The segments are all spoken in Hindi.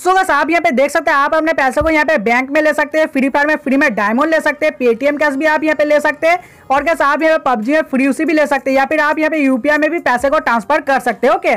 सो गाइस आप यहाँ पे देख सकते हैं, आप अपने पैसों को यहाँ पे बैंक में ले सकते हैं, फ्री फायर में फ्री में डायमंड ले सकते हैं, पेटीएम कैश भी आप यहाँ पे ले सकते हैं, और गाइस आप यहाँ पे पबजी में फ्री यूसी भी ले सकते हैं, या फिर आप यहाँ पे यूपीआई में भी पैसे को ट्रांसफर कर सकते हैं। ओके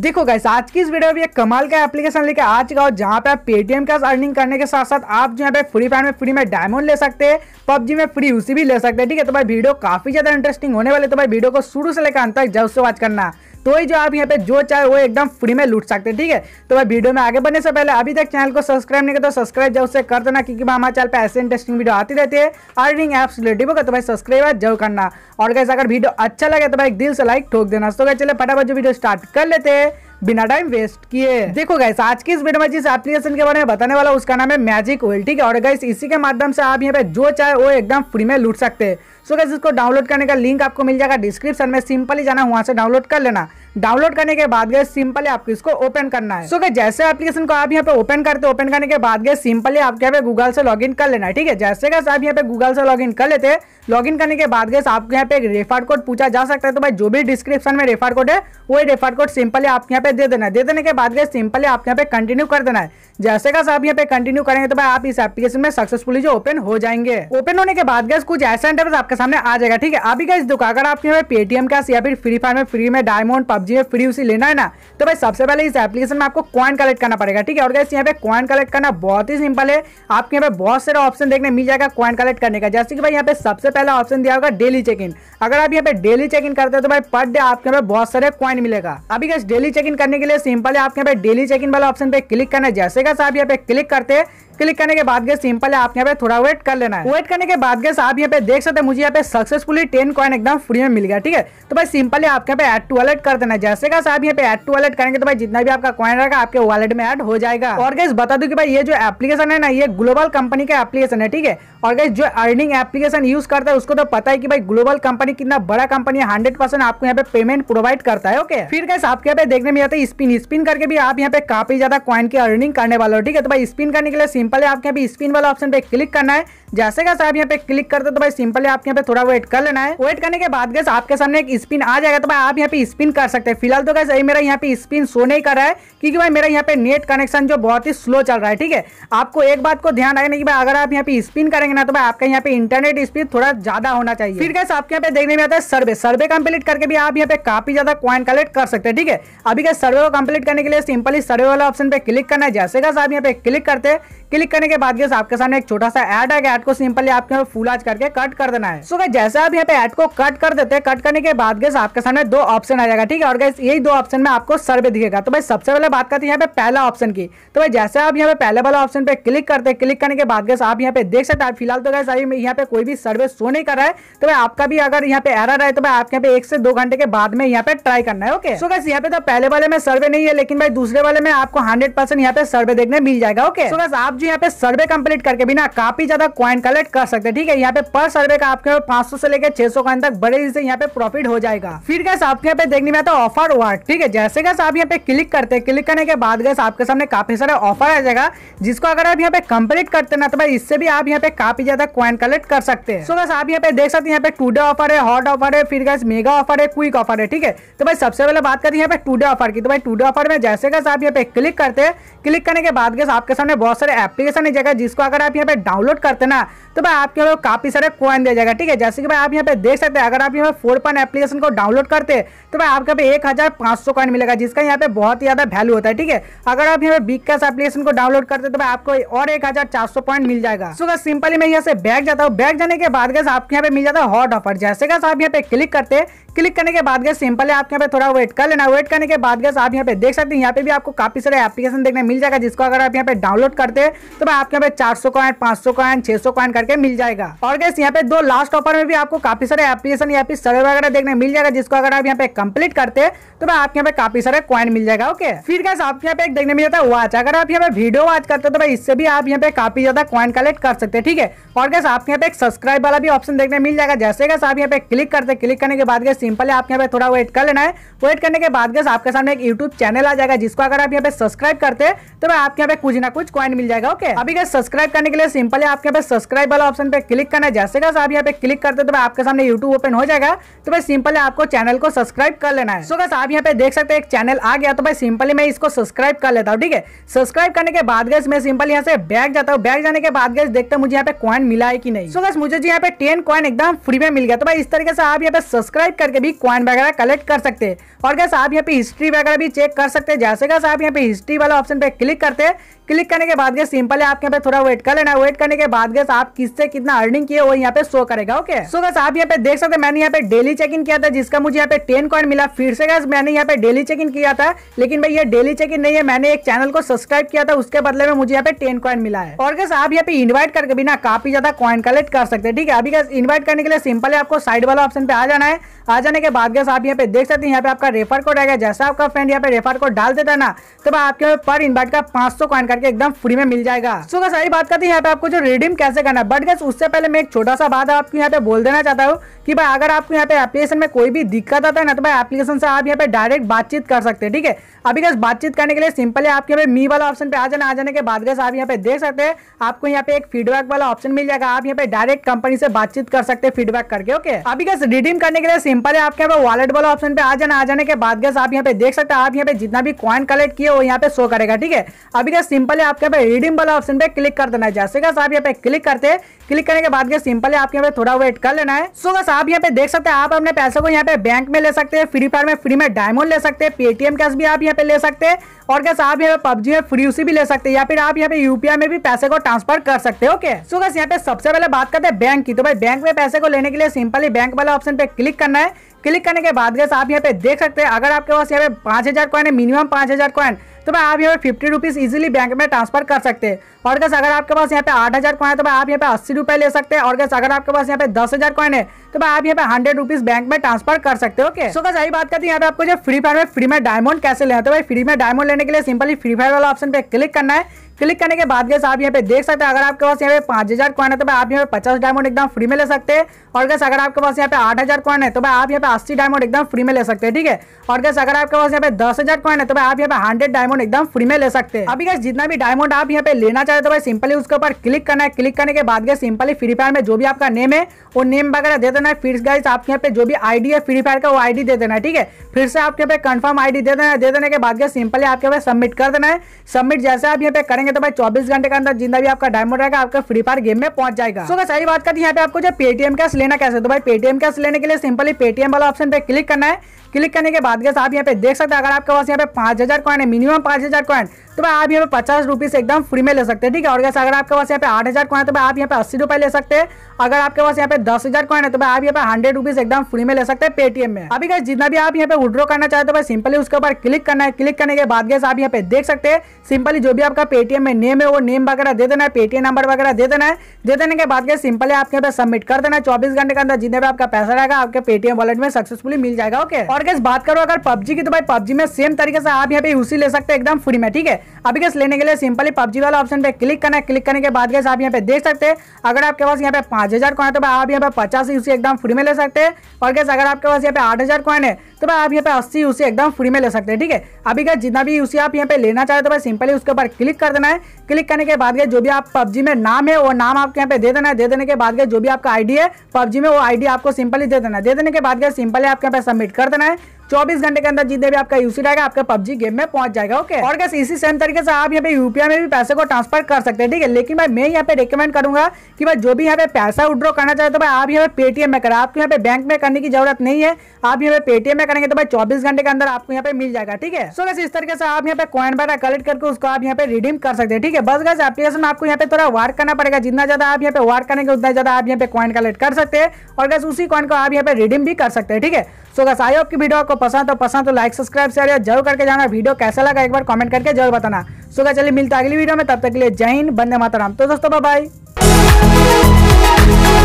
देखो गाइस आज की इस वीडियो में एक कमाल का एप्लीकेशन लेके आ चुका हो, जहाँ पे आप पेटीएम कैश अर्निंग करने के साथ साथ आप जो यहाँ पे फ्री फायर में फ्री में डायमंड ले सकते हैं, पबजी में फ्री यूसी भी ले सकते हैं। ठीक है तो भाई वीडियो काफी ज्यादा इंटरेस्टिंग होने वाले, तो भाई वीडियो को शुरू से लेकर अंत तक जरूर से वॉच करना, तो ही जो आप यहाँ पे जो चाहे वो एकदम फ्री में लूट सकते हैं। ठीक है तो भाई वीडियो में आगे बढ़ने से पहले अभी तक चैनल को सब्सक्राइब नहीं किया तो सब्सक्राइब जरूर से कर देना, क्योंकि हमारे चैनल पे ऐसे इंटरेस्टिंग वीडियो आती रहती है अर्निंग एप्स रिलेटिव होगा, तो भाई सब्सक्राइब जरूर करना, और गाइस अगर वीडियो अच्छा लगे तो भाई दिल से लाइक ठोक देना। तो गाइस चलिए फटाफट जो वीडियो स्टार्ट कर लेते हैं बिना टाइम वेस्ट किए। देखो गाइस आज की इस वीडियो में जिस एप्लीकेशन के बारे में बताने वाला उसका नाम है मैजिक वॉल। ठीक है और गाइस इसी के माध्यम से आप यहाँ पे जो चाहे वो एकदम फ्री में लूट सकते हैं। सो गाइस इसको डाउनलोड करने का लिंक आपको मिल जाएगा डिस्क्रिप्शन में, सिंपली जाना वहां से डाउनलोड कर लेना। डाउनलोड करने के बाद गाइस सिंपली आपको इसको ओपन करना है। सो गाइस जैसे एप्लीकेशन को आप यहाँ पे ओपन करते हो, ओपन करने के बाद गाइस सिंपली आपके यहाँ पे गूगल से लॉगिन कर लेना है। ठीक है जैसे गाइस आप यहाँ पे गूगल से लॉगिन कर लेते हैं, लॉगिन करने के बाद गाइस आपके यहाँ पे एक रेफर कोड पूछा जा सकता है, तो भाई जो भी डिस्क्रिप्शन में रेफर कोड है वही रेफर कोड सिंपली आपके यहाँ पे दे देना है। दे देने के बाद गाइस सिंपली आपके यहाँ पे कंटिन्यू कर देना है। जैसे गाइस आप यहाँ पे कंटिन्यू करेंगे तो भाई आप इस एप्लीकेशन में सक्सेसफुली जो ओपन हो जाएंगे। ओपन होने के बाद गाइस कुछ ऐसा इंटरफेस आपके सामने आ जाएगा। ठीक है अभी गाइस देखो अगर आपके यहाँ पे पेटीएम कैश या फिर फ्री फायर में फ्री में डायमंड पबजी में फ्री यूसी लेना है ना, तो भाई सबसे पहले इस एप्लीकेशन में आपको कॉइन कलेक्ट करना पड़ेगा। ठीक है और गाइस यहाँ पे कॉइन कलेक्ट करना बहुत ही सिंपल है, आपके यहाँ पे बहुत सारे ऑप्शन देखने मिल जाएगा कॉइन कलेक्ट करने का। जैसे कि भाई यहाँ पे सबसे पहला ऑप्शन दिया होगा डेली चेक इन, अगर आप यहाँ पे डेली चेक इन करते हो तो भाई पर डे आपके यहाँ पे बहुत सारे कॉइन मिलेगा। अभी गाइस डेली चेक इन करने के लिए सिंपल है आपके यहाँ पे डेली चेक इन वाला ऑप्शन पे क्लिक करना है। जैसे गाइस आप यहाँ पे क्लिक करते हैं, क्लिक करने के बाद सिंपल है आप यहाँ पे थोड़ा वेट कर लेना है। वेट करने के बाद आप यहाँ पे देख सकते हैं मुझे यहाँ पे सक्सेसफुली 10 कॉइन एकदम फ्री में मिल गया। ठीक है तो भाई सिंपल है आपके यहाँ पे ऐड टू वॉलेट कर देना है। जैसे गाइस आप यहाँ पे ऐड टू वॉलेट करेंगे तो भाई जितना भी आपका कॉइन रहेगा आपके वॉलेट में ऐड हो जाएगा। और गाइस बता दूं कि भाई ये जो एप्लीकेशन है ना ये ग्लोबल कंपनी का एप्लीकेशन है। ठीक है और गाइस जो अर्निंग एप्लीकेशन यूज करता है उसको तो पता है कि भाई ग्लोबल कंपनी कितना बड़ा कंपनी है, 100% आपको यहाँ पे पेमेंट प्रोवाइड करता है। ओके फिर गाइस आपके यहाँ पे देखने में आता है स्पिन, स्पिन करके भी आप यहाँ पे काफी ज्यादा कॉइन की अर्निंग करने वाले हो। ठीक है तो भाई स्पिन करने के लिए सिंपल है आपके यहाँ पे स्पिन वाला ऑप्शन पे क्लिक करना है। जैसे गाइस आप यहाँ पे क्लिक करते हो तो भाई सिंपल है आपके यहाँ पे थोड़ा वेट कर लेना है। वेट करने के बाद गाइस आपके सामने एक स्पिन आ जाएगा, तो भाई आप यहाँ पे स्पिन कर सकते हैं। फिलहाल तो गाइस मेरा यहाँ पे स्पिन शो नहीं कर रहा है क्योंकि भाई मेरा यहाँ पे नेट कनेक्शन जो बहुत ही स्लो चल रहा है। ठीक है आपको एक बात को ध्यान रखना कि भाई अगर आप यहाँ पे स्पिन करेंगे ना तो भाई आपका यहाँ पे इंटरनेट स्पीड थोड़ा ज्यादा होना चाहिए। फिर गाइस आपके यहाँ पे देखने में आता है सर्वे, सर्वे कंप्लीट करके भी आप यहाँ पे काफी ज्यादा कॉइन कलेक्ट कर सकते हैं। ठीक है अभी गाइस सर्वे को कंप्लीट करने के लिए सिंपली सर्वे वाला ऑप्शन पे क्लिक करना है। जैसे गाइस आप यहाँ पे क्लिक करते हैं, क्लिक करने के बाद गाइस आपके सामने एक छोटा सा ऐड आएगा, ऐड को सिंपली आपके यहाँ पे फुल आज करके कट कर देना है। सो गाइस जैसे आप यहाँ पे ऐड को कट कर देते हैं, कट करने के बाद गाइस आपके सामने दो ऑप्शन आ जाएगा। ठीक है और गाइस यही दो ऑप्शन में आपको सर्वे दिखेगा। तो भाई सबसे पहले बात करते हैं यहाँ पे पहला ऑप्शन की, तो भाई जैसे आप यहाँ पे पहले वाला ऑप्शन पे क्लिक करते हैं, क्लिक करने के बाद गाइस आप यहाँ पे देख सकते हैं फिलहाल तो गाइस यहाँ पे कोई भी सर्वे शो नहीं कर रहा है, तो भाई आपका भी अगर यहाँ पे एरर आए तो भाई आपके यहाँ पे 1 से 2 घंटे के बाद में यहाँ पे ट्राई करना है। ओके सो गाइस यहाँ पे तो पहले वाले में सर्वे नहीं है, लेकिन भाई दूसरे वाले में आपको 100% यहाँ पे सर्वे देखने मिल जाएगा। ओके सो गाइस आप जो यहाँ पे सर्वे कंप्लीट करके भी ना काफी ज्यादा कॉइन कलेक्ट कर सकते हैं। ठीक है यहाँ पे पर सर्वे का आपके 500 से लेकर 600 कॉइन तक बड़े से यहाँ पे प्रॉफिट हो जाएगा। फिर गाइस आपके यहाँ पे देखने में आता है ऑफर वर्क। ठीक है जैसे गाइस आप यहाँ पे क्लिक करते हैं, क्लिक करने के बाद गाइस आपके सामने काफी सारे ऑफर आ जाएगा, जिसको अगर आप यहाँ पे कंप्लीट करते ना तो भाई इससे भी आप यहाँ पे काफी ज्यादा कॉइन कलेक्ट कर सकते हैं। सो गाइस आप यहाँ पे देख सकते हैं यहाँ पे टुडे ऑफर है, हॉट ऑफर है, फिर गाइस मेगा ऑफर है, क्विक ऑफर है। ठीक है तो भाई सबसे पहले बात करते हैं यहाँ पे टुडे ऑफर की, तो भाई टुडे ऑफर में जैसे गाइस आप यहाँ पे क्लिक करते हैं, क्लिक करने के बाद गाइस आपके सामने बहुत सारे एप्लीकेशन आ जाएगा, जिसको अगर आप यहाँ पे डाउनलोड करते ना तो भाई आपके यहाँ पे काफी सारे कॉइन दे जाएगा। ठीक है जैसे कि भाई आप यहाँ पे देख सकते हैं अगर आप यहाँ पे 4Pun एप्लीकेशन को डाउनलोड करते हैं तो भाई आपके पे 1500 कॉइन मिलेगा, जिसका यहाँ पे बहुत ही ज्यादा वैल्यू होता है। ठीक है अगर आप यहाँ पे बिग कैश एप्लीकेशन को डाउनलोड करते हैं तो भाई आपको और 1400 पॉइंट मिल जाएगा। सो गाइस सिंपली मैं यहाँ से बैक जाता हूँ, बैक जाने के बाद गाइस आपके यहाँ पे मिल जाता है हॉट ऑफर। जैसे गाइस आप यहाँ पे क्लिक करते हैं, क्लिक करने के बाद गाइस सिंपल है आपके यहाँ पे थोड़ा वेट कर लेना। वेट करने के बाद गाइस आप यहाँ पे देख सकते हैं यहाँ पे भी आपको काफी सारे एप्लीकेशन देखने मिल जाएगा, जिसको अगर आप यहाँ पे डाउनलोड करते हैं तो भाई आपके यहाँ पे 400 कॉइन, 500 कॉइन, 600 कॉइन करके मिल जाएगा। और गाइस यहाँ पे दो लास्ट ऑफर में भी आपको काफी सारे एप्लीकेशन या फिर सर्वे वगैरह देखने मिल जाएगा, जिसको अगर आप यहाँ पे कंप्लीट करते हैं तो भाई आपके यहाँ पे काफी सारे कॉइन मिल जाएगा। ओके फिर गाइस आपके यहाँ पे एक देखने मिल जाता है वॉच, अगर आप यहाँ पे वीडियो वॉच करते हो तो भाई इससे भी आप यहाँ पे काफी ज्यादा कॉइन कलेक्ट कर सकते हैं। ठीक है और गाइस आपके यहाँ पे एक सब्सक्राइब वाला भी ऑप्शन देखने मिल जाएगा। जैसे गाइस आप यहाँ पे क्लिक करते हैं, क्लिक करने के बाद सिंपल है आपके यहाँ पे थोड़ा वेट कर लेना है। वेट करने के बाद गाइस आपके सामने एक YouTube चैनल आ जाएगा, जिसको अगर आप यहाँ पे सब्सक्राइब करते हैं तो भाई आपके यहाँ पे कुछ ना कुछ कॉइन मिल जाएगा। ओके। अभी गाइस सब्सक्राइब करने के लिए सिंपल है, आपके यहाँ पे सब्सक्राइब वाला ऑप्शन पे क्लिक करना है। जैसे गाइस आप यहाँ पे क्लिक करते हो तो आपके सामने यूट्यूब ओपन हो जाएगा। तो भाई सिंपल है, आपको चैनल को सब्सक्राइब कर लेना है। सो गाइस आप यहाँ पे देख सकते हैं एक चैनल आ गया, तो भाई सिंपली मैं इसको सब्सक्राइब कर लेता हूँ। ठीक है, सब्सक्राइब करने के बाद गाइस मैं सिंपल यहाँ से बैक जाता हूँ। बैक जाने के बाद गाइस देखते हैं मुझे यहाँ पे कॉइन मिला है कि नहीं। सो गाइस मुझे यहाँ पे 10 कॉइन एकदम फ्री में मिल गया। तो भाई इस तरीके से आप यहाँ पे सब्सक्राइब करके भी कॉइन वगैरह कलेक्ट कर सकते हैं। और गाइस आप यहाँ पे हिस्ट्री वगैरह भी चेक कर सकते हैं। जैसे गाइस आप यहाँ पे हिस्ट्री वाला ऑप्शन पे क्लिक करते हैं, क्लिक करने के बाद गाइस सिंपल है आपके यहाँ पे थोड़ा वेट कर लेना। वेट करने के बाद गाइस आप किससे कितना अर्निंग किए वो यहाँ पे शो करेगा। ओके, सो गाइस आप यहाँ पे देख सकते हैं मैंने यहाँ पे डेली चेक इन किया था, जिसका मुझे यहाँ पे 10 कॉइन मिला। फिर से गाइस मैंने यहाँ पे डेली चेक इन किया था, लेकिन भाई ये डेली चेक इन नहीं है। मैंने एक चैनल को सब्सक्राइब किया था, उसके बदले में मुझे यहाँ पे 10 कॉइन मिला है। और गाइस आप यहाँ पे इन्वाइट करके भी ना काफी ज्यादा कॉइन कलेक्ट कर सकते हैं। ठीक है, अभी गाइस इन्वाइट करने के लिए सिंपल है आपको साइड वाला ऑप्शन पे आ जाना है। आ जाने के बाद गाइस आप यहाँ पे देख सकते हैं यहाँ पे आपका रेफर कोड आएगा। जैसा आपका फ्रेंड यहाँ पे रेफर कोड डाल देता है ना, तो भाई आपके पर इन्वाइट का 500 कॉइन करके एकदम फ्री में मिल जाएगा। सो गाइस सारी बात करते हैं यहाँ पे आपको जो रिडीम कैसे करना है। बट गाइस उससे पहले मैं एक छोटा सा बात आपको यहाँ पे बोल देना चाहता हूँ कि भाई अगर आपको यहाँ पे एप्लीकेशन में कोई भी दिक्कत आता है ना, तो भाई एप्लीकेशन से आप यहाँ पे डायरेक्ट बातचीत कर सकते हैं। ठीक है, अभी गाइस बातचीत करने के लिए सिंपल है आपके यहाँ पे मी वाला ऑप्शन पे आ जाना। आ जाने के बाद गाइस आप यहाँ पे देख सकते हैं आपको यहाँ पे एक फीडबैक वाला ऑप्शन मिल जाएगा। आप यहाँ पे डायरेक्ट कंपनी से बातचीत कर सकते हैं फीडबैक करके। ओके, अभी गाइस रिडीम करने के लिए सिंपल है आपके यहाँ पे वॉलेट वाला ऑप्शन पे आ जाना। आ जाने के बाद गाइस आप यहाँ पे देख सकते हैं आप यहाँ पे जितना भी कॉइन कलेक्ट किए वो यहाँ पे शो करेगा। ठीक है, अभी गाइस सिंपल है आपके यहाँ पे रिडीम वाला ऑप्शन पे क्लिक कर देना है। जैसे गाइस आप यहाँ पे क्लिक करते हैं, क्लिक करने के बाद गाइस सिंपल है आपके यहाँ पे थोड़ा वेट कर लेना है। सो गाइस आप यहाँ पे देख सकते हैं आप अपने पैसे को यहाँ पे बैंक में ले सकते हैं, फ्री फायर में फ्री में डायमंड ले सकते हैं, पेटीएम कैश भी आप यहाँ पे ले सकते हैं। और गाइस आप यहाँ पे PUBG में फ्री UC भी ले सकते हैं, या फिर आप यहाँ पे यूपीआई में भी पैसे को ट्रांसफर कर सकते हैं। ओके, सो गाइस यहाँ पे सबसे पहले बात करते हैं बैंक की। तो भाई बैंक में पैसे को लेने के लिए सिंपली बैंक वाला ऑप्शन पे क्लिक करना है। क्लिक करने के बाद गाइस आप यहाँ पे देख सकते हैं अगर आपके पास यहाँ पे 5000 कॉइन है, मिनिमम 5000 कॉइन, तो भाई आप यहाँ पे 50 रुपीज़ इजिली बैंक में ट्रांसफर कर सकते हैं। और गाइस अगर आपके पास यहाँ पे 8000 कॉइन है, तो भाई आप यहाँ पे 80 रुपये ले सकते हैं। और गाइस अगर आपके पास यहाँ पे 10000 कॉइन है, तो भाई आप यहाँ पे 100 रुपीज़ बैंक में ट्रांसफर कर सकते हो। ओके, सो गाइस यही बात करते हैं यहाँ पे आपको जो फ्री फायर में फ्री में डायमंड कैसे लेना है। तो भाई फ्री में डायमंड लेने के लिए सिंपली फ्री फायर वाला ऑप्शन पे क्लिक करना है। क्लिक करने के बाद गाइस आप यहाँ पे देख सकते हैं अगर आपके पास यहाँ पे 5000 कॉइन है, तो भाई आप यहाँ पे 50 डायमंड एकदम फ्री में ले सकते हैं। और गाइस अगर आपके पास यहाँ पे 8000 कॉइन है, तो भाई आप यहाँ पे 80 डायमंड एकदम फ्री में ले सकते हैं। ठीक है, और गाइस अगर आपके पास यहाँ पे 10000 कॉइन है, तो भाई आप यहाँ पे 100 डायमंड एकदम फ्री में ले सकते हैं। अभी गाइस जितना भी डायमंड आप यहाँ पे लेना चाहते हो, तो भाई सिंपली उसके ऊपर क्लिक करना है। क्लिक करने के बाद गाइस सिंपली फ्री फायर में जो भी आपका नेम है वो नेम वगैरह दे देना है। फिर गाइस आपके यहाँ पे जो भी आईडी है फ्री फायर का वो आईडी दे देना है। ठीक है, फिर से आपके यहाँ पे कंफर्म आईडी दे देना है। दे देने के बाद गाइस सिंपली आपके यहाँ पे सबमिट कर देना है। सबमिट जैसे आप यहाँ पे करेंगे, तो भाई 24 घंटे के अंदर जितना भी आपका डायमंड रहेगा आपका फ्री फायर गेम में पहुंच जाएगा। सो गाइस सारी बात करते हैं यहाँ पे आपको जो पेटीएम कैश लेना कैसे। तो भाई पेटीएम कैश लेने के लिए सिंपली पेटीएम वाला ऑप्शन पे क्लिक करना है। क्लिक करने के बाद गाइस आप यहाँ पे देख सकते हैं अगर आपके पास यहाँ पे 5000 कॉइन है, मिनिमम 5000 कॉइन, तो भाई आप यहाँ पे 50 रुपीज़ एकदम फ्री में ले सकते हैं। ठीक है, और गाइस अगर आपके पास यहाँ पे 8000 कॉइन है, तो भाई आप यहाँ पे 80 रुपये ले सकते हैं। अगर आपके पास यहाँ पे 10000 कॉइन है, तो भाई आप यहाँ पे 100 रुपीज़ एकदम फ्री में ले सकते हैं पेटीएम में। अभी गाइस जितना भी आप यहाँ पे विड्रॉ करना चाहते हो, भाई सिंपली उसके ऊपर क्लिक करना है। क्लिक करने के बाद गाइस आप यहाँ पे देख सकते हैं सिंपली जो भी आपका पेटीएम में नेम है वो नेम वगैरह दे देना है, पेटीएम नंबर वगैरह दे देना है। दे देने के बाद गाइस सिंपली आपके यहाँ पे सबमिट कर देना है। 24 घंटे के अंदर जितने भी आपका पैसा रहेगा आपके पेटीएम वॉलेट में सक्सेसफुली मिल जाएगा। ओके, और गाइस बात करो अगर PUBG की, तो भाई PUBG में सेम तरीके से आप यहाँ पे UC ले सकते हैं एकदम फ्री में। ठीक है, अभी गाइस लेने के लिए सिंपली PUBG वाला ऑप्शन पे क्लिक करना है। क्लिक करने के बाद गाइस आप यहाँ पे देख सकते हैं अगर आपके पास यहाँ पे 5000 कॉइन है, तो भाई आप यहाँ पे 50 UC एकदम फ्री में ले सकते हैं। और गाइस अगर आपके पास यहाँ पे 8000 कॉइन है, तो भाई आप यहाँ पे 80 UC एकदम फ्री में ले सकते हैं। ठीक है, अभी गाइस जितना भी UC आप यहाँ पे लेना चाहते हो, तो भाई सिंपली उसके ऊपर क्लिक कर देना है। क्लिक करने के बाद गाइस जो भी आप PUBG में नाम है वो नाम आपके यहाँ पे दे देना है। दे देने के बाद गाइस जो भी आपका आईडी है PUBG में वो आईडी आपको सिंपली दे देना है। दे देने के बाद गाइस सिंपली आपके यहाँ पे सबमिट कर देना है। 24 घंटे के अंदर जितने भी आपका UC रहेगा आपका PUBG गेम में पहुंच जाएगा। ओके, और गाइस इसी सेम तरीके से आप यहाँ पे यूपीआई में भी पैसे को ट्रांसफर कर सकते हैं। ठीक है, लेकिन भाई मैं यहाँ पे रिकमेंड करूंगा कि भाई जो भी यहाँ पे पैसा विड्रॉ करना चाहते हो, तो भाई आप यहाँ पे पेटीएम में करें। आपको यहाँ पे बैंक में करने की जरूरत नहीं है। आप यहाँ पे पेटीएम में करेंगे, तो भाई 24 घंटे के अंदर आपको यहाँ पे मिल जाएगा। ठीक है, सो गाइस इस तरीके से आप यहाँ पे कॉइन वगैरह कलेक्ट करके उसको आप यहाँ पे रिडीम कर सकते हैं। ठीक है, बस गाइस एप्लीकेशन में आपको यहाँ पे थोड़ा वर्क करना पड़ेगा। जितना ज्यादा आप यहाँ पे वर्क करेंगे, उतना ज्यादा आप यहाँ पे कॉइन कलेक्ट कर सकते हैं। और गाइस उसी कॉइन को आप यहाँ पे रिडीम भी कर सकते हैं। ठीक है, सो गाइस आई होप कि वीडियो आपको पसंद तो लाइक सब्सक्राइब शेयर जरूर करके जाना। वीडियो कैसा लगा एक बार कमेंट करके जरूर बताना। सो गाइस चलिए मिलते हैं अगली वीडियो में, तब तक के लिए जय हिंद, वंदे मातरम। तो दोस्तों बाय बाय।